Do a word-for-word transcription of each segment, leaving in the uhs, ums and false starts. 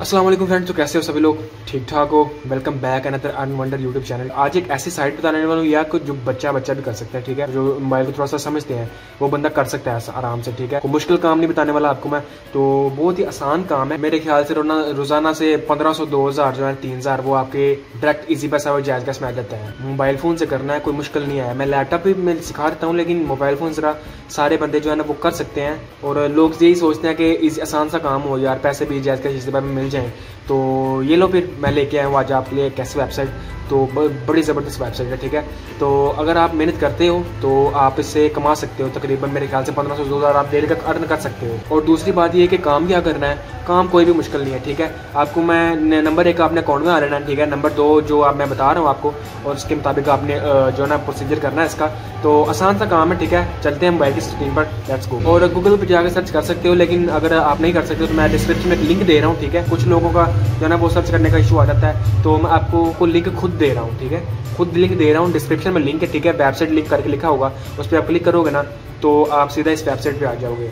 अस्सलाम वालेकुम फ्रेंड्स, तो कैसे हो सभी लोग, ठीक ठाक हो। Welcome back another earn wonder YouTube channel. आज एक ऐसी साइट बताने वाला हूँ या कुछ जो बच्चा बच्चा भी कर सकता है, ठीक है, जो मोबाइल को थोड़ा सा समझते हैं वो बंदा कर सकता है आराम से, ठीक है। कोई मुश्किल काम नहीं बताने वाला आपको मैं, तो बहुत ही आसान काम है मेरे ख्याल से। रोजाना से पंद्रह सौ दो हज़ार जो है तीन हज़ार वो आपके डायरेक्ट ईजी पैसा और जायज कैश में आ जाता है। मोबाइल फ़ोन से करना है, कोई मुश्किल नहीं है। मैं लैपटॉप भी मैं सिखा देता हूँ, लेकिन मोबाइल फ़ोन से सारे बंदे जो है ना वो कर सकते हैं। और लोग यही सोचते हैं कि आसान सा काम हो यार, पैसे भी जायज कैश इसी बार में जाएं। तो ये लो फिर मैं लेके आया हूँ आज आपके लिए एक ऐसी वेबसाइट, तो बड़ी ज़बरदस्त वेबसाइट है, ठीक है। तो अगर आप मेहनत करते हो तो आप इससे कमा सकते हो। तकरीबन मेरे ख्याल से पंद्रह सौ दो हज़ार आप डेली तक अर्न कर सकते हो। और दूसरी बात ये है कि काम क्या करना है, काम कोई भी मुश्किल नहीं है, ठीक है। आपको मैं नंबर एक आपने अकाउंट में आ लेना है, ठीक है। नंबर दो जो आप मैं बता रहा हूँ आपको, और उसके मुताबिक आपने जो है ना प्रोसीजर करना है इसका। तो आसान सा काम है, ठीक है। चलते हैं मोबाइल की स्क्रीन पर, लेट्स गो। और गूगल पर जाकर सर्च कर सकते हो, लेकिन अगर आप नहीं कर सकते तो मैं डिस्क्रिप्शन में एक लिंक दे रहा हूँ, ठीक है। कुछ लोगों का जो है ना वो सर्च करने का इशू आ जाता है, तो मैं आपको लिंक खुद दे रहा हूँ, ठीक है। खुद लिंक दे रहा हूँ, डिस्क्रिप्शन में लिंक है, ठीक है। वेबसाइट लिंक करके लिखा होगा, उस पर आप क्लिक करोगे ना तो आप सीधा इस वेबसाइट पे आ जाओगे।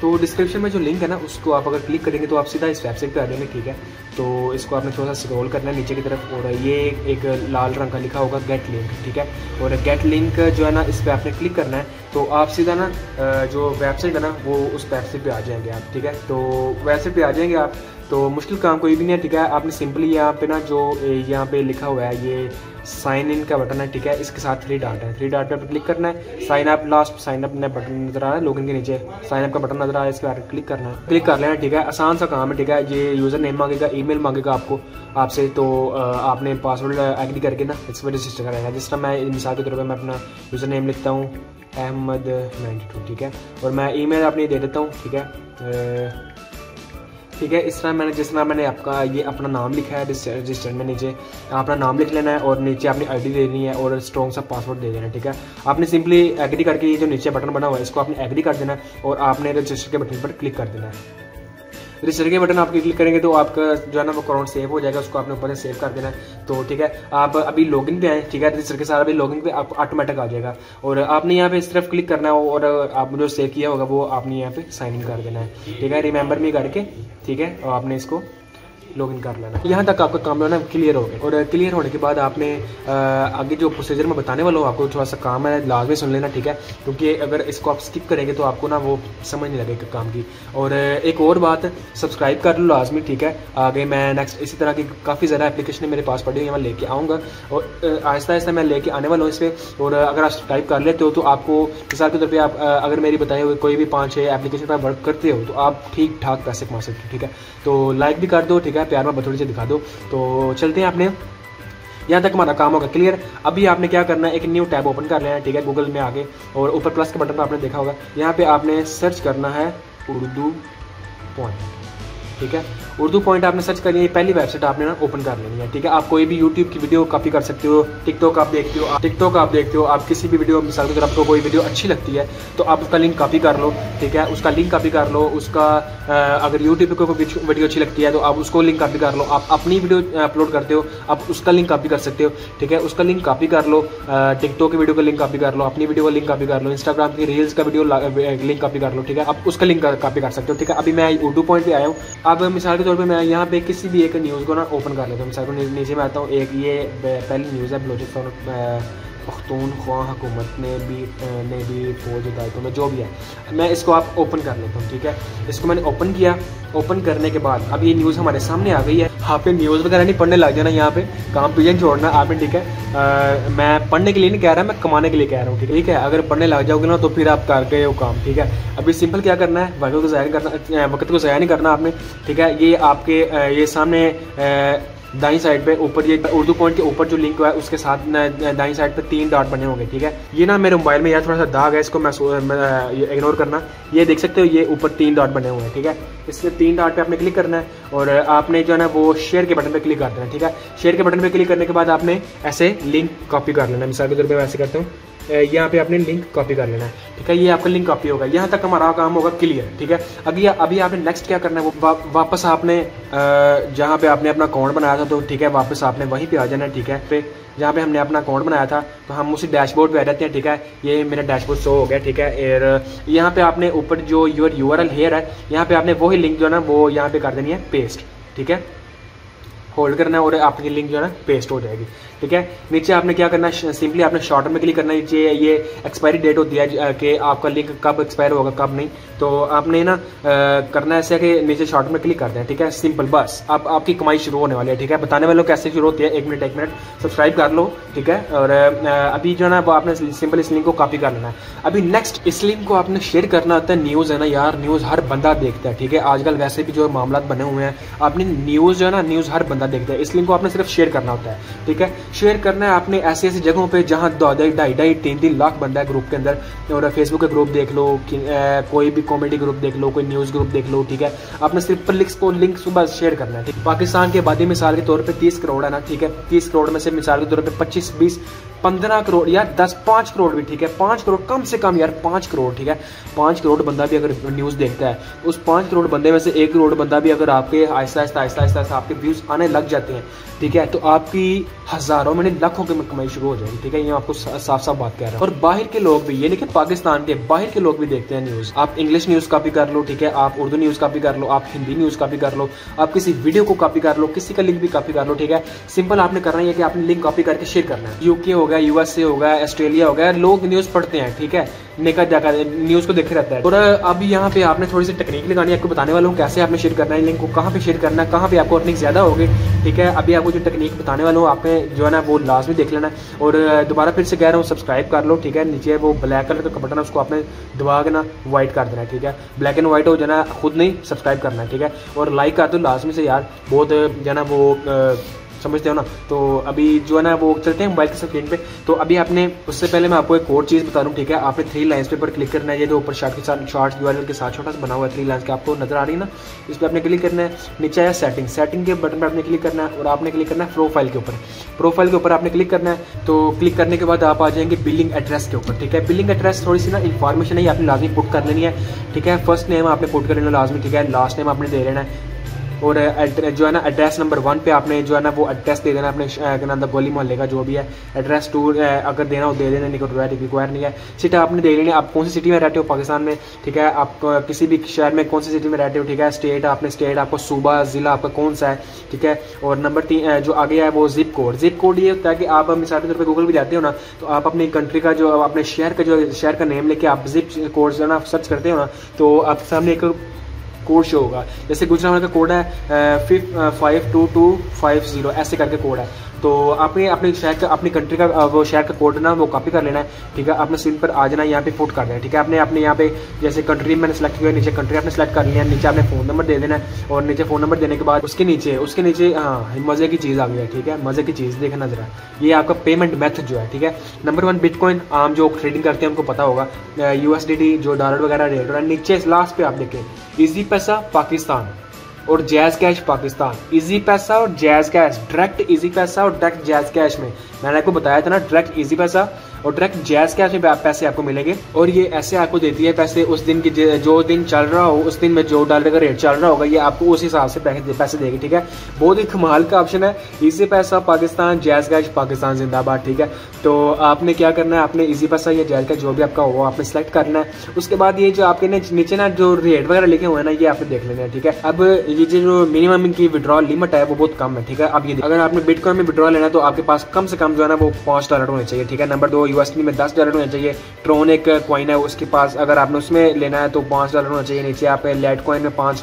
तो डिस्क्रिप्शन में जो लिंक है ना उसको आप अगर क्लिक करेंगे तो आप सीधा इस वेबसाइट पे आ जाएंगे, ठीक है। तो इसको आपने थोड़ा सा स्क्रॉल करना है नीचे की तरफ, और ये एक लाल रंग का लिखा होगा गेट लिंक, ठीक है। और गेट लिंक जो है ना इस पर आपने क्लिक करना है, तो आप सीधा ना जो वेबसाइट है ना वो उस वेबसाइट पर आ जाएंगे आप, ठीक है। तो वेबसाइट पर आ जाएंगे आप, तो मुश्किल काम कोई भी नहीं है, ठीक है। आपने सिंपली यहाँ पे ना जो यहाँ पे लिखा हुआ है ये साइन इन का बटन है, ठीक है। इसके साथ थ्री डॉट है, थ्री डॉट पे आपको क्लिक करना है। Sign up last sign up ने बटन नजर आ रहा है, लॉगिन के नीचे साइन अप का बटन नजर आ रहा है, इसके बाद क्लिक करना है, क्लिक कर लेना, ठीक है। आसान सा काम है, ठीक है। ये यूज़र नेम मांगेगा, ईमेल मांगेगा आपको आपसे, तो आपने पासवर्ड एग्री करके ना इस पर रजिस्टर कराएगा। जिस तरह मैं मिसाल के तौर पर मैं अपना यूज़र नेम लिखता हूँ अहमद नाइन्टी टू, ठीक है। और मैं ईमेल अपनी दे देता हूँ, ठीक है, ठीक है। इस तरह मैंने जिस तरह मैंने आपका ये अपना नाम लिखा है रजिस्टर में, नीचे अपना नाम लिख लेना है और नीचे आपने आईडी दे देनी है और स्ट्रॉन्ग सा पासवर्ड दे देना है, ठीक है। आपने सिंपली एग्री करके ये जो नीचे बटन बना हुआ है इसको आपने एग्री कर देना है और आपने रजिस्टर के बटन पर क्लिक कर देना है। रजिस्टर के बटन आप क्लिक करेंगे तो आपका जो है ना वो अकाउंट सेव हो जाएगा, उसको आपने ऊपर से सेव कर देना है। तो ठीक है, आप अभी लॉगिन पे आए, ठीक है। रजिस्टर के साथ अभी लॉगिन पे आप ऑटोमेटिक आ जाएगा, और आपने यहाँ पे इस तरफ क्लिक करना है और आपने जो सेव किया होगा वो आपने यहाँ पे साइन इन कर देना है, ठीक है। रिमेंबर मी करके, ठीक है, और आपने इसको लॉगिन कर लेना। यहाँ तक आपका काम जो है ना क्लियर हो गया, और क्लियर होने के बाद आपने आगे जो प्रोसीजर में बताने वाला हूँ आपको थोड़ा सा काम है, लाजमी सुन लेना, ठीक है। क्योंकि अगर इसको आप स्किप करेंगे तो आपको ना वो समझ नहीं लगेगा काम की। और एक और बात, सब्सक्राइब कर लो लाजमी, ठीक है। आगे मैं नेक्स्ट इसी तरह की काफ़ी ज़्यादा एप्लीकेशन मेरे पास पड़ी हुई है, मैं लेके आऊँगा और आहिस्ता आहिस्ता मैं लेके आने वाला हूँ इस पर। और अगर आप सब्सक्राइब कर लेते हो तो आपको मिसाल के तौर पर आप अगर मेरी बताए हुए कोई भी पाँच छः एप्लीकेशन पर वर्क करते हो तो आप ठीक ठाक पैसे कमा सकते हो, ठीक है। तो लाइक भी कर दो, ठीक है, प्यार में बथोड़ी से दिखा दो। तो चलते हैं, आपने यहाँ तक हमारा काम होगा क्लियर। अभी आपने क्या करना है, एक न्यू टैब ओपन कर लेना है, ठीक है, गूगल में आगे, और ऊपर प्लस के बटन पर आपने देखा होगा, यहाँ पे आपने सर्च करना है उर्दू पॉइंट, ठीक है। उर्दू पॉइंट आपने सर्च करनी है, पहली वेबसाइट आपने ना ओपन कर लेनी है, ठीक है। आप कोई भी यूट्यूब की वीडियो कॉपी कर सकते हो, टिकटॉक आप देखते हो टिकटॉक आप देखते हो आप किसी भी वीडियो, मिसाल के तौर पर आपको कोई वीडियो अच्छी लगती है तो आप उसका लिंक कॉपी कर लो, ठीक है। उसका लिंक कॉपी कर लो, उसका अगर यूट्यूब पर कोई वीडियो अच्छी लगती है तो आप उसको लिंक कॉपी कर लो। आप अपनी वीडियो अपलोड करते हो, आप उसका लिंक कॉपी कर सकते हो, ठीक है। उसका लिंक कॉपी कर लो, टिकटॉक की वीडियो का लिंक कॉपी कर लो, अपनी वीडियो का लिंक कॉपी कर लो, इंस्टाग्राम की रील्स का वीडियो लिंक कॉपी कर लो, ठीक है। आप उसका लिंक कॉपी कर सकते हो, ठीक है। अभी मैं उर्दू पॉइंट पर आया हूँ। अब मिसाल के तौर पे मैं यहाँ पे किसी भी एक न्यूज़ को ना ओपन कर लेता हूँ। मिसाल को नीचे में आता हूँ, एक ये पहली न्यूज़ है, बलोचिस्तान पख्तूनख्वा हुकूमत ने भी ने भी फौज हिदायतों में जो भी है, मैं इसको आप ओपन कर लेता हूँ, ठीक है। इसको मैंने ओपन किया, ओपन करने के बाद अब ये न्यूज़ हमारे सामने आ गई है। यहाँ पे न्यूज़ वगैरह नहीं पढ़ने लग जाना, यहाँ पे काम पीजन छोड़ना आपने, ठीक है। आ, मैं पढ़ने के लिए नहीं कह रहा, मैं कमाने के लिए कह रहा हूँ, ठीक है। अगर पढ़ने लग जाओगे ना तो फिर आप कर गए वो काम, ठीक है। अभी सिंपल क्या करना है, वक्त को ज़ाया करना वक्त को ज़ाया नहीं करना आपने, ठीक है। ये आपके ये सामने दाईं साइड पे ऊपर ये उर्दू पॉइंट के ऊपर जो लिंक हुआ है उसके साथ दाईं साइड पे तीन डॉट बने होंगे, ठीक है। ये ना मेरे मोबाइल में यार थोड़ा सा दाग है, इसको मैं इग्नोर करना। ये देख सकते हो, ये ऊपर तीन डॉट बने हुए हैं, ठीक है। इससे तीन डॉट पे आपने क्लिक करना है और आपने जो है ना वो शेयर के बटन पे क्लिक कर देना है, ठीक है। शेयर के बटन पे क्लिक करने के बाद आपने ऐसे लिंक कॉपी कर लेना है। मिसाल के तौर पर मैं ऐसे करता हूँ, यहाँ पे आपने लिंक कॉपी कर लेना है, ठीक है। ये आपका लिंक कॉपी होगा, यहाँ तक हमारा काम होगा क्लियर, ठीक है। अभी अभी आपने नेक्स्ट क्या करना है, वो वा, वापस आपने जहाँ पे आपने अपना अकाउंट बनाया था, तो ठीक है वापस आपने वहीं पे आ जाना है, ठीक है। पे जहाँ पे हमने अपना अकाउंट बनाया था तो हम उसी डैशबोर्ड पे आ जाते हैं, ठीक है। ये मेरा डैशबोर्ड शो हो गया, ठीक है। और यहाँ पर आपने ऊपर जो your U R L here है, यहाँ पर आपने वही लिंक जो है ना वो यहाँ पर कर देनी है पेस्ट, ठीक है, होल्ड करना है और आपकी लिंक जो है ना पेस्ट हो जाएगी। ठीक है, नीचे आपने क्या करना है, सिंपली आपने शॉर्टर में क्लिक करना है। नीचे ये एक्सपायरी डेट होती है कि आपका लिंक कब एक्सपायर होगा कब नहीं, तो आपने ना करना ऐसा कि नीचे शॉर्टर में क्लिक कर दें। ठीक है, सिंपल, बस अब आपकी कमाई शुरू होने वाली है। ठीक है, बताने वालों कैसे शुरू होती है, एक मिनट एक मिनट सब्सक्राइब कर लो। ठीक है, और अभी जो है ना आपने सिंपल इस लिंक को कॉपी कर लेना है। अभी नेक्स्ट इस लिंक को आपने शेयर करना होता है। न्यूज़ है ना यार, न्यूज़ हर बंदा देखता है। ठीक है, आजकल वैसे भी जो मामला बने हुए हैं, आपने न्यूज़ जो है ना न्यूज़ हर बंदा देखते हैं। इस लिंक को आपने सिर्फ शेयर करना होता है। ठीक है, शेयर करना है आपने ऐसी ऐसी जगहों पे जहाँ दो ढाई ढाई तीन तीन लाख बंदा है ग्रुप के अंदर। और फेसबुक के ग्रुप देख लो, कोई भी कॉमेडी ग्रुप देख लो, कोई न्यूज़ ग्रुप देख लो। ठीक है, आपने सिर्फ लिंक्स को लिंक सुबह शेयर करना है। ठीक, पाकिस्तान के आबादी मिसाल के तौर पर तीस करोड़ है ना। ठीक है, तीस करोड़ में से मिसाल के तौर पर पच्चीस बीस पंद्रह करोड़ या दस पाँच करोड़ भी, ठीक है पाँच करोड़ कम से कम यार पाँच करोड़। ठीक है, पाँच करोड़ बंदा भी अगर न्यूज़ देखता है, उस पाँच करोड़ बंदे में से एक करोड़ बंदा भी अगर आपके आहिस्ता आहिस्ता आहिस्ता आहिस्ता आपके व्यूज़ आने लग जाते हैं, ठीक है, तो आपकी हज़ारों में लाखों की कमाई शुरू हो जाएगी। ठीक है, ये आपको साफ साफ बात कह रहा हूँ। और बाहर के लोग भी, ये नहीं कि पाकिस्तान के, बाहर के लोग भी देखते हैं न्यूज़। आप इंग्लिश न्यूज़ कॉपी कर लो, ठीक है, आप उर्दू न्यूज़ कॉपी कर लो, आप हिंदी न्यूज़ कॉपी कर लो, आप किसी वीडियो को कॉपी कर लो, किसी का लिंक भी कॉपी कर लो। ठीक है, सिंपल आपने करना है कि आपने लिंक कॉपी करके शेयर करना है। यूके हो गया, यूएसए हो गया, ऑस्ट्रेलिया हो गया, लोग न्यूज़ पढ़ते हैं। ठीक है, निका जाकर न्यूज़ को देखे रहता है। और अब यहाँ पे आपने थोड़ी सी टेक्निक लगानी है, आपको बताने वाला हूँ कैसे आपने शेयर करना है, लिंक को कहाँ पे शेयर करना है, कहाँ पे आपको अर्निंग ज़्यादा होगी। ठीक है, अभी आपको जो टेक्निक बताने वाला हूँ आपने जो है ना वो लास्ट में देख लेना। और दोबारा फिर से कह रहा हूँ सब्सक्राइब कर लो। ठीक है, नीचे वो ब्लैक कलर का बटन है, उसको आपने दबा के ना वाइट कर देना है। ठीक है, ब्लैक एंड वाइट हो जाना, खुद नहीं सब्सक्राइब करना है। ठीक है, और लाइक कर दो लास्ट में से यार, बहुत जो है ना वो समझते हो ना। तो अभी जो है ना वो चलते हैं मोबाइल के स्क्रीन पे। तो अभी आपने उससे पहले मैं आपको एक और चीज़ बता दूँ। ठीक है, आपने थ्री लाइन्स पे पर क्लिक करना है, ये जो ऊपर शार्ट के साथ शार्ट यूआरएल के साथ छोटा सा बना हुआ है थ्री लाइन्स का, आपको नजर आ रही है ना, इस पर आपने क्लिक करना है। नीचे आया सेटिंग, सेटिंग के बटन पर आपने क्लिक करना है और आपने क्लिक करना है प्रोफाइल के ऊपर। प्रोफाइल के ऊपर आपने क्लिक करना है, तो क्लिक करने के बाद आप आ जाएंगे बिलिंग एड्रेस के ऊपर। ठीक है, बिलिंग एड्रेस थोड़ी सी ना इन्फॉर्मेशन है आपने लाजमी पुट कर लेनी है। ठीक है, फर्स्ट नेम आपने पुट कर लेना लाजमी। ठीक है, लास्ट नेम आपने दे लेना है। और जो है ना एड्रेस नंबर वन पे आपने जो है ना वो एड्रेस दे देना अपने क्या नाम था गोली मोहल्ले का जो भी है। एड्रेस टू अगर देना हो दे देना, नहीं रिक्वायर नहीं है। सिटी आपने दे लेनी है, आप कौन सी सिटी में रहते हो पाकिस्तान में। ठीक है, आप किसी भी शहर में कौन सी सिटी में रहते हो। ठीक है, स्टेट आपने स्टेट, आपको सूबा ज़िला आपका कौन सा है। ठीक है, और नंबर तीन जो आगे है वो जिप कोड। जिप कोड ये होता है कि आप मिसाल के तौर पर गूगल भी जाते हो ना, तो आप अपनी कंट्री का जो अपने शहर का जो शहर का नेम लेके आप जिप कोड जो है ना सर्च करते हो ना, तो आपके सामने एक कोड शो होगा। जैसे गुजरात का कोड है fif five two two five zero ऐसे करके कोड है, तो आपने अपने शहर का अपनी कंट्री का वो शहर का कोड ना वो कॉपी कर लेना है। ठीक है, आपने स्क्रीन पर आ जाना, यहाँ पे पुट कर देना है। ठीक है, आपने अपने यहाँ पे जैसे कंट्री मैंने सेलेक्ट किया, नीचे कंट्री आपने सेलेक्ट कर लिया, नीचे आपने फ़ोन नंबर दे देना है। और नीचे फ़ोन नंबर देने के बाद उसके नीचे उसके नीचे हाँ मज़े की चीज़ आ गई है। ठीक है, मज़े की चीज़ देखना ज़रा, ये आपका पेमेंट मैथड जो है। ठीक है, नंबर वन बिटकॉइन, आम जो ट्रेडिंग करते हैं उनको पता होगा। यू एस डी टी जो डॉलर वगैरह रेट है। नीचे लास्ट पे आप देखें ईजी पैसा पाकिस्तान और जैज़ कैश पाकिस्तान, इजी पैसा और जैज़ कैश, डायरेक्ट इजी पैसा और डायरेक्ट जैज़ कैश में मैंने आपको बताया था ना, डायरेक्ट इजी पैसा और डायरेक्ट जैज़ कैश में पैसे आपको मिलेंगे। और ये ऐसे आपको देती है पैसे, उस दिन की जो दिन चल रहा हो उस दिन में जो डॉलर का रेट चल रहा होगा ये आपको उस हिसाब से पैसे देगी। ठीक है, बहुत ही कमाल का ऑप्शन है, इजी पैसा पाकिस्तान, जैज़ कैश पाकिस्तान जिंदाबाद। ठीक है, तो आपने क्या करना है, आपने इजी पैसा या जैज़ कैश जो भी आपका हो आपने सेलेक्ट करना है। उसके बाद ये जो आपके नीचे ना जो रेट वगैरह लिखे हुए हैं ना ये आपने देख लेना है। ठीक है, अब ये जो मिनिमम इनकी विड्रॉल लिमिट है वो बहुत कम है। ठीक है, अब ये अगर आपने बिटकॉइन में विड्रॉल लेना है तो आपके पास कम से कम जो है ना वो पाँच डॉलर होने चाहिए। ठीक है, नंबर दो यूएसडी में दस डॉलर होने चाहिए। ट्रोन एक कॉइन है, उसके पास अगर आपने उसमें लेना है तो पाँच डॉलर होना चाहिए। नीचे आप लेट कॉइन में पाँच,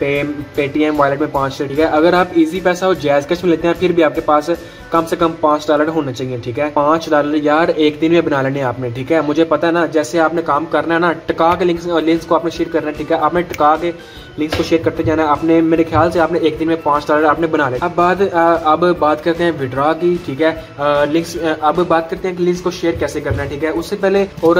पेटीएम वॉलेट में पाँच। ठीक है, अगर आप इजी पैसा और जैज़ कैश में लेते हैं फिर भी आपके पास कम से कम पाँच डॉलर होना चाहिए। ठीक है, पाँच डॉलर यार एक दिन में बना लेने आपने। ठीक है, मुझे पता है ना, जैसे आपने काम करना है ना टका के लिंक्स लिंक्स को आपने शेयर करना है। ठीक है, आपने टका के लिंक्स को शेयर करते जाना है। आपने मेरे ख्याल से आपने एक दिन में पाँच डॉलर आपने बना लिया। अब बात अब बात करते हैं विड्रॉ की। ठीक है, लिंक्स अब बात करते हैं कि लिंक्स को शेयर कैसे करना है। ठीक है, उससे पहले और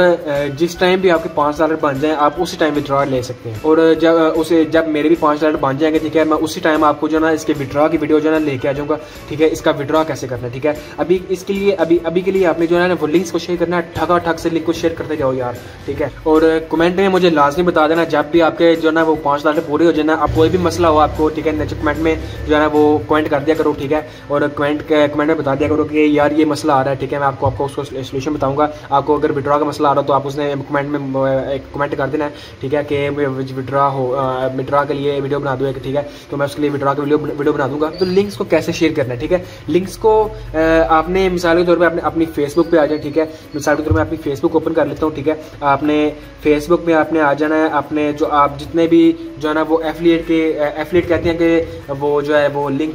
जिस टाइम भी आपके पाँच डॉलर बन जाए आप उसी टाइम विड्रॉ ले सकते हैं। और जब उसे जब मेरे भी पाँच डॉलर बन जाएंगे, ठीक है, मैं उसी टाइम आपको जो ना इसके विड्रॉ की वीडियो जो ना लेके आ जाऊँगा। ठीक है, इसका विड्रॉ करना है। ठीक है, अभी इसके लिए अभी अभी के लिए आपने जो है ना वो लिंक्स को शेयर करना है, ठगा ठग से लिंक को शेयर करते जाओ यार। ठीक है, और कमेंट में मुझे लाजमी बता देना जब भी आपके जो ना वो पाँच डॉलर पूरे हो जाना, आप कोई भी मसला हो आपको। ठीक है, नीचे कमेंट में जो है ना वो कमेंट कर दिया करो। ठीक है, और कमेंट कमेंट में बता दिया करो कि यार ये मसला आ रहा है। ठीक है, मैं आपको आपको उसको सोल्यूशन बताऊंगा। आपको अगर विड्रॉ का मसला आ रहा हो तो आप उसने कमेंट में एक कमेंट कर देना है। ठीक है, कि विड्रॉ हो विड्रॉ के लिए मैं वीडियो बना दूँ, ठीक है, तो मैं उसके लिए विड्रॉ के वीडियो वीडियो बना दूंगा। तो लिंक्स को कैसे शेयर करना है, ठीक है, लिंक्स को आपने मिसाल के तौर पर अपनी फेसबुक पे आ जाए, ठीक है, मिसाल के तौर पर अपनी फेसबुक ओपन कर लेता हूँ, ठीक है, आपने फेसबुक में आपने आ जाना है, अपने जो आप जितने भी जो है ना वो एफिलिएट के एफिलिएट कहते हैं कि वो जो है वो लिंक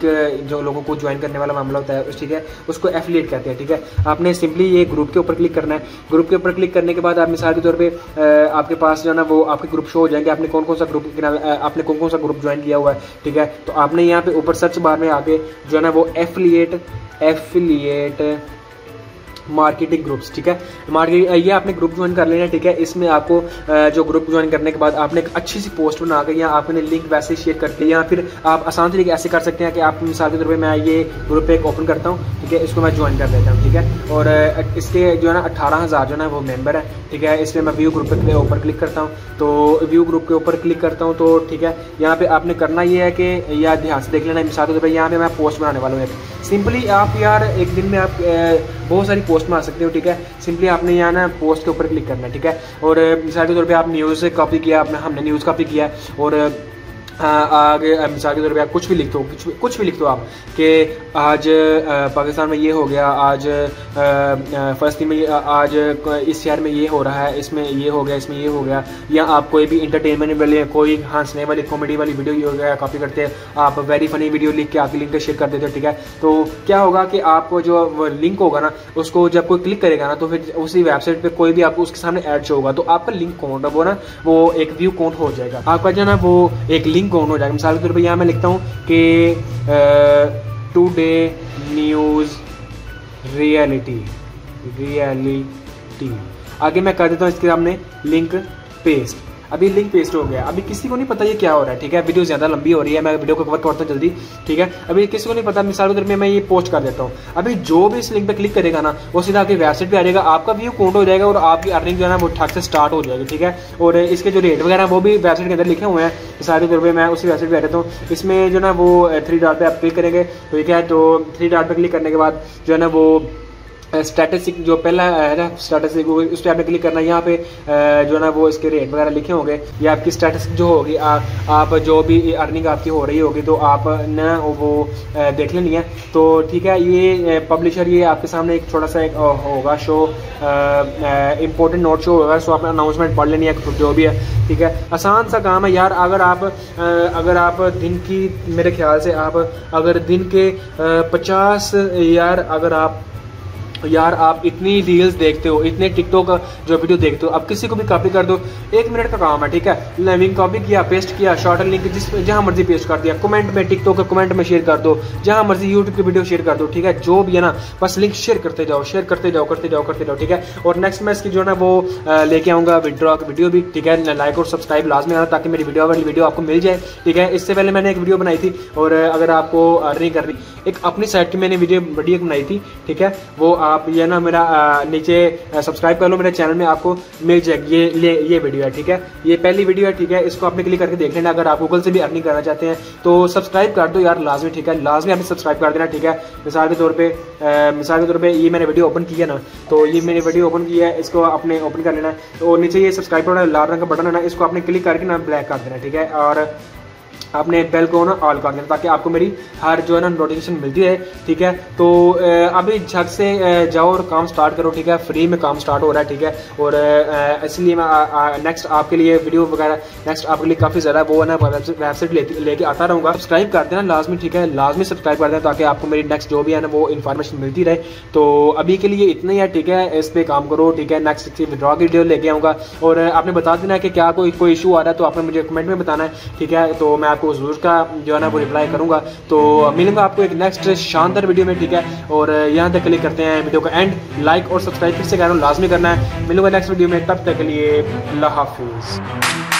जो लोगों को ज्वाइन करने वाला मामला होता है, ठीक है, उसको एफिलिएट कहते हैं, ठीक है। आपने सिंपली ये ग्रुप के ऊपर क्लिक करना है, ग्रुप के ऊपर क्लिक करने के बाद आप मिसाल के तौर पर आपके पास जो है ना वो आपके ग्रुप शो हो जाएंगे, आपने कौन कौन सा ग्रुप आपने कौन कौन सा ग्रुप ज्वाइन किया हुआ है, ठीक है। तो आपने यहाँ पे ऊपर सर्च बार में आके जो है ना वो एफिलिएट एफिलिएट मार्केटिंग ग्रुप्स, ठीक है, मार्केट ये आपने ग्रुप ज्वाइन कर लेना, ठीक है। इसमें आपको जो ग्रुप ज्वाइन करने के बाद आपने एक अच्छी सी पोस्ट बना कर या आपने लिंक वैसे शेयर कर दी, या फिर आप आसान तरीके ऐसे कर सकते हैं कि आप मिसाल के तौर पे मैं ये ग्रुप एक ओपन करता हूँ, ठीक है, इसको मैं ज्वाइन कर देता हूँ, ठीक है, और इसके जो है ना अट्ठारह हज़ार जो है ना वो मेम्बर है, ठीक है। इसमें मैं व्यू ग्रुप के ऊपर क्लिक करता हूँ, तो व्यू ग्रुप के ऊपर क्लिक करता हूँ, तो ठीक है, यहाँ पर आपने करना ये है कि या ध्यान से देख लेना, मिसाल के तौर पर यहाँ पर मैं पोस्ट बनाने वाला हूँ एक, सिंपली आप यार एक दिन में आप बहुत सारी पोस्ट मार सकते हो, ठीक है। सिंपली आपने यहाँ ना पोस्ट के ऊपर क्लिक करना है, ठीक है, और मिसाल के तौर पे आप न्यूज़ कॉपी किया, आपने हमने न्यूज़ कॉपी किया और आगे मिसाल के तौर पे आप कुछ भी लिख दो, कुछ कुछ भी लिख दो आप कि आज पाकिस्तान में ये हो गया, आज फलस्तीन में, आज इस शहर में ये हो रहा है, इसमें ये हो गया, इसमें ये हो गया, या आप कोई भी इंटरटेनमेंट वाली कोई हंसने वाली कॉमेडी वाली वीडियो ये हो गया कॉपी करते हैं आप, वेरी फनी वीडियो लिख के आपकी लिंक शेयर कर देते हो, ठीक है। तो क्या होगा कि आपको जो लिंक होगा ना उसको जब कोई क्लिक करेगा ना तो फिर उसी वेबसाइट पर कोई भी आपको उसके सामने ऐड शो होगा, तो आपका लिंक काउंट वो ना वो एक व्यू काउंट हो जाएगा, आपका जो ना वो एक कौन हो जाएगा। मिसाल के तौर पर यहाँ मैं लिखता हूँ कि टुडे न्यूज़ रियलिटी रियलिटी आगे मैं कर देता हूँ इसके सामने लिंक पेस्ट। अभी लिंक पेस्ट हो गया, अभी किसी को नहीं पता ये क्या हो रहा है, ठीक है, वीडियो ज़्यादा लंबी हो रही है, मैं वीडियो को कवर करता हूँ जल्दी, ठीक है। अभी किसी को नहीं पता, मिसाल के तौर पर मैं ये पोस्ट कर देता हूँ, अभी जो भी इस लिंक पे क्लिक करेगा ना वो सीधा आपकी वेबसाइट पे आ जाएगा, आपका व्यू काउंट हो जाएगा और आपकी अर्निंग जो है ना वो ठाक से स्टार्ट हो जाएगी, ठीक है। और इसके जो रेट वगैरह वो भी वेबसाइट के अंदर लिखे हुए हैं, मिसाल के तौर पर मैं उसी वेबसाइट पर आ जाता हूँ, इसमें जो ना वो थ्री डॉट पर आप क्लिक करेंगे, ठीक है। तो थ्री डॉट पर क्लिक करने के बाद जो है ना वो स्टैटिस्टिक जो पहला है ना स्टैटिस्टिक उस पर आपने क्लिक करना है, यहाँ पे जो है ना वो इसके रेट वगैरह लिखे होंगे, या आपकी स्टैटिस्टिक जो होगी आ, आप जो भी अर्निंग आपकी हो रही होगी तो आप ना वो देख लेनी है, तो ठीक है। ये पब्लिशर ये आपके सामने एक छोटा सा एक होगा शो, इंपॉर्टेंट नोट शो होगा, सो आप अनाउंसमेंट पढ़ लेनी है जो भी है, ठीक है, आसान सा काम है यार। अगर आप अगर आप दिन की मेरे ख्याल से आप अगर दिन के पचास यार अगर आप यार आप इतनी रील्स देखते हो, इतने टिकटॉक जो वीडियो देखते हो, आप किसी को भी कॉपी कर दो, एक मिनट का काम है, ठीक है। लिंक कॉपी किया, पेस्ट किया, शॉर्ट लिंक जिस जहाँ मर्जी पेस्ट कर दिया, कमेंट में टिकटॉक का कमेंट में शेयर कर दो, जहाँ मर्जी यूट्यूब की वीडियो शेयर कर दो, ठीक है, जो भी है ना बस लिंक शेयर करते जाओ शेयर करते जाओ करते जाओ करते जाओ, ठीक है। और नेक्स्ट मैं इसकी जो है ना वो लेके आऊँगा विड्रॉ की वीडियो भी, ठीक है। लाइक और सब्सक्राइब लाजमी आना ताकि मेरी वीडियो वाली वीडियो आपको मिल जाए, ठीक है। इससे पहले मैंने एक वीडियो बनाई थी और अगर आपको अर्निंग करनी एक अपनी साइट की मैंने वीडियो वीडियो बनाई थी, ठीक है, वो आप ये ना मेरा नीचे सब्सक्राइब कर लो मेरे चैनल में, आपको मिल जाएगी ये ये ये वीडियो है, ठीक है, ये पहली वीडियो है, ठीक है। इसको आपने क्लिक करके देख लेना, अगर आप गूगल से भी अर्निंग करना चाहते हैं तो सब्सक्राइब कर दो यार लाजमी, ठीक है, लाजमी आपने सब्सक्राइब कर देना, ठीक है। मिसाल के तौर पर मिसाल के तौर पर ये मैंने वीडियो ओपन की है ना, तो ये मैंने वीडियो ओपन की है, इसको आपने ओपन कर लेना है, तो नीचे ये सब्सक्राइब करना लाल रंग का बटन है ना, इसको आपने क्लिक करके ना ब्लैक कर देना, ठीक है, और आपने बेल को ना ऑल कर देना ताकि आपको मेरी हर जो है ना नोटिफिकेशन मिलती है, ठीक है। तो अभी झट से जाओ और काम स्टार्ट करो, ठीक है, फ्री में काम स्टार्ट हो रहा है, ठीक है। और इसलिए मैं नेक्स्ट आपके लिए वीडियो वगैरह नेक्स्ट आपके लिए काफ़ी ज़्यादा वो है ना वेबसाइट लेके आता रहूँगा, सब्सक्राइब कर देना लाजमी, ठीक है, लाजमी सब्सक्राइब कर देना ताकि आपको मेरी नेक्स्ट जो भी है ना वो इन्फॉर्मेशन मिलती रहे। तो अभी के लिए इतना ही है, ठीक है, इस पर काम करो, ठीक है। नेक्स्ट किसी विड्रॉ की वीडियो लेके आऊँगा और आपने बता देना कि क्या कोई कोई इशू आ रहा है तो आपने मुझे कमेंट में बताना है, ठीक है, तो मैं आपको जरूर का जो है ना वो रिप्लाई करूंगा। तो मिलूंगा आपको एक नेक्स्ट शानदार वीडियो में, ठीक है। और यहाँ तक क्लिक करते हैं वीडियो का एंड, लाइक और सब्सक्राइब फिर से करना लाजमी करना है, मिलूंगा नेक्स्ट वीडियो में, तब तक के लिए अल्लाह हाफिज़।